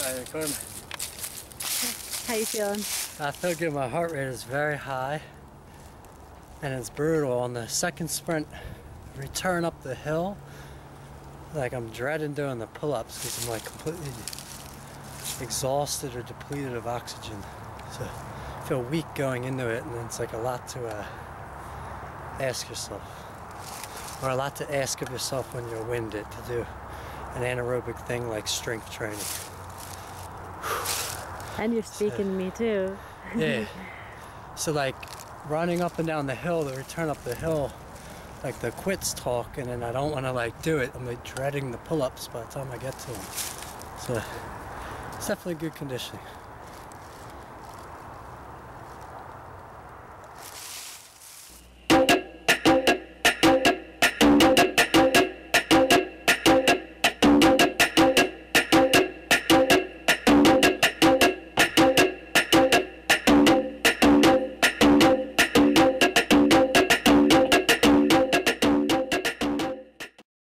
Hi, Corbin. How you feeling? I feel good. My heart rate is very high, and it's brutal. On the second sprint return up the hill, like I'm dreading doing the pull-ups because I'm like completely exhausted or depleted of oxygen. So I feel weak going into it, and it's like a lot to ask yourself, or a lot to ask of yourself when you're winded to do an anaerobic thing like strength training. And you're speaking to me too. Yeah. So like running up and down the hill, the return up the hill, like the quits talk, and then I don't want to like do it. I'm like dreading the pull-ups by the time I get to them. So it's definitely good conditioning.